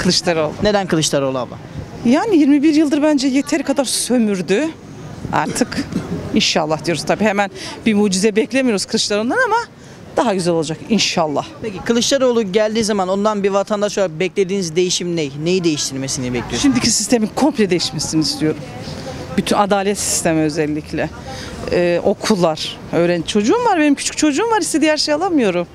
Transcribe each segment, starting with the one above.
Kılıçdaroğlu. Neden Kılıçdaroğlu abla? Yani 21 yıldır bence yeteri kadar sömürdü. Artık inşallah diyoruz tabii. Hemen bir mucize beklemiyoruz Kılıçdaroğlu'ndan ama daha güzel olacak inşallah. Peki Kılıçdaroğlu geldiği zaman ondan bir vatandaş olarak beklediğiniz değişim ne? Neyi değiştirmesini bekliyorsunuz? Şimdiki sistemin komple değişmesini istiyorum. Bütün adalet sistemi özellikle. Okullar, çocuğum var, benim küçük çocuğum var, istediği her şeyi alamıyorum.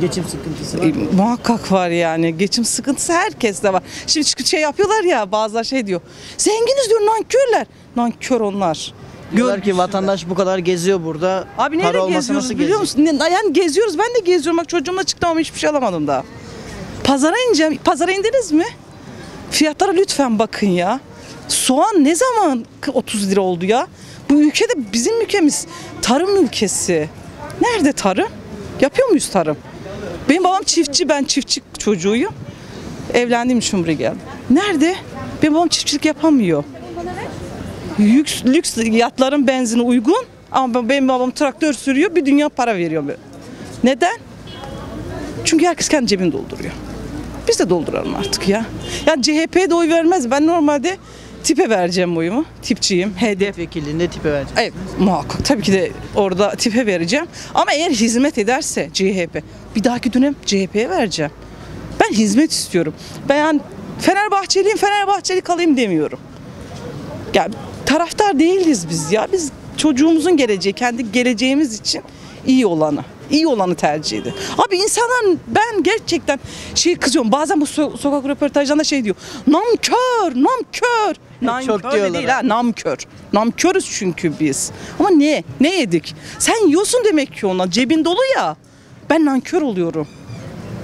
Geçim sıkıntısı var mı? Muhakkak var yani. Geçim sıkıntısı herkeste var. Şimdi şey yapıyorlar ya, bazılar şey diyor. Zenginiz diyor, nankörler. Nankör onlar. Diyorlar ki vatandaş bu kadar geziyor burada. Abi nereye geziyoruz biliyor musun? Yani geziyoruz, ben de geziyorum. Bak çocuğumla çıktım ama hiçbir şey alamadım daha. Pazara ineceğim. Pazara indiniz mi? Fiyatlara lütfen bakın ya. Soğan ne zaman 30 lira oldu ya? Bu ülkede, bizim ülkemiz tarım ülkesi. Nerede tarım? Yapıyor muyuz tarım? Benim babam çiftçi, ben çiftçi çocuğuyum. Evlendiğim için buraya geldim. Nerede? Benim babam çiftçilik yapamıyor. Lüks yatların benzini uygun ama benim babam traktör sürüyor, bir dünya para veriyor. Neden? Çünkü herkes kendi cebini dolduruyor. Biz de dolduralım artık ya. Ya CHP'ye de oy vermez. Ben normalde tipe vereceğim oyumu. Tipçiyim. HDP vekilliğinde tipe vereceğim. Evet muhakkak. Tabii ki de orada tipe vereceğim. Ama eğer hizmet ederse CHP, bir dahaki dönem CHP'ye vereceğim. Ben hizmet istiyorum. Ben Fenerbahçeliyim, Fenerbahçeli kalayım demiyorum. Ya taraftar değiliz biz ya. Biz çocuğumuzun geleceği, kendi geleceğimiz için iyi olanı. İyi olanı tercih edin. Abi insanlar, ben gerçekten kızıyorum. Bazen bu sokak röportajlarında diyor. Namkör, namkör. Namkör de değil ha, namkör. Namkörüz çünkü biz. Ama niye? Ne yedik? Sen yiyorsun demek ki ona. Cebin dolu ya. Ben nankör oluyorum.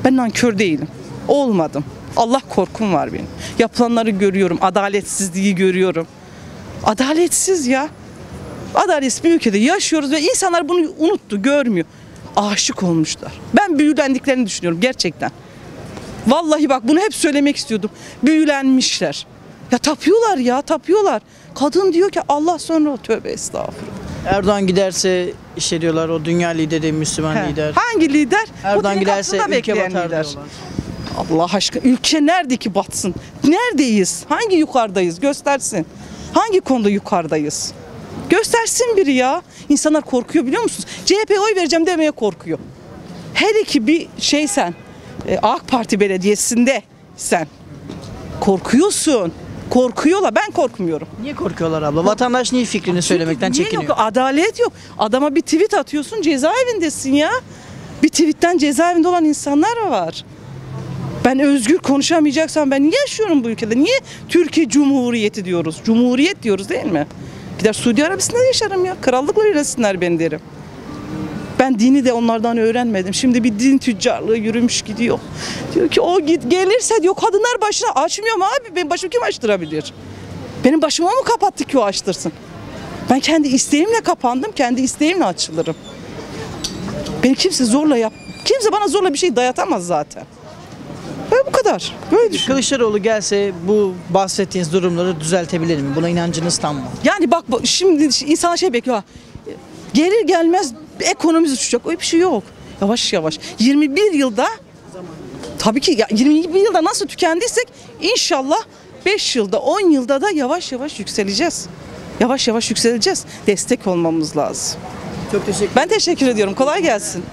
Ben nankör değilim. Olmadım. Allah korkum var benim. Yapılanları görüyorum. Adaletsizliği görüyorum. Adaletsiz ya. Adaletsiz bir ülkede yaşıyoruz ve insanlar bunu unuttu, görmüyor. Aşık olmuşlar. Ben büyülendiklerini düşünüyorum gerçekten. Vallahi bak bunu hep söylemek istiyordum. Büyülenmişler. Ya tapıyorlar ya, tapıyorlar. Kadın diyor ki Allah sonra o, tövbe estağfurullah. Erdoğan giderse işte diyorlar o dünya lideri, Müslüman lider. Hangi lider? Erdoğan giderse ülke batar lider. Allah aşkına ülke nerede ki batsın? Neredeyiz? Hangi yukarıdayız? Göstersin. Hangi konuda yukarıdayız? Göstersin biri ya. İnsanlar korkuyor biliyor musunuz? CHP'ye oy vereceğim demeye korkuyor. Hele ki bir sen, AK Parti belediyesinde sen korkuyorsun. Korkuyorlar. Ben korkmuyorum. Niye korkuyorlar abla? Vatandaş niye fikrini söylemekten çekiniyor? Niye yok? Adalet yok. Adama bir tweet atıyorsun, cezaevindesin ya. Bir tweetten cezaevinde olan insanlar var. Ben özgür konuşamayacaksam ben niye yaşıyorum bu ülkede? Niye Türkiye Cumhuriyeti diyoruz? Cumhuriyet diyoruz değil mi? Gider Suudi Arabistan'da yaşarım ya. Krallıkla yönetsinler beni derim. Ben dini de onlardan öğrenmedim. Şimdi bir din tüccarlığı yürümüş gidiyor. Diyor ki o gelirse diyor kadınlar başına açmıyor mu abi? Benim başımı kim açtırabilir? Benim başıma mı kapattı ki o açtırsın? Ben kendi isteğimle kapandım. Kendi isteğimle açılırım. Beni kimse zorla kimse bana zorla bir şey dayatamaz zaten. Böyle bu kadar. Böyle düşün. Kılıçdaroğlu gelse bu bahsettiğiniz durumları düzeltebilir mi? Buna inancınız tam mı? Yani bak şimdi insan bekliyor. Gelir gelmez ekonomimiz uçacak. Öyle bir şey yok. Yavaş yavaş. 21 yılda tabii ki ya, 21 yılda nasıl tükendiysek inşallah 5 yılda 10 yılda da yavaş yavaş yükseleceğiz. Yavaş yavaş yükseleceğiz. Destek olmamız lazım. Çok teşekkür ederim. Ben teşekkür ediyorum. Kolay gelsin.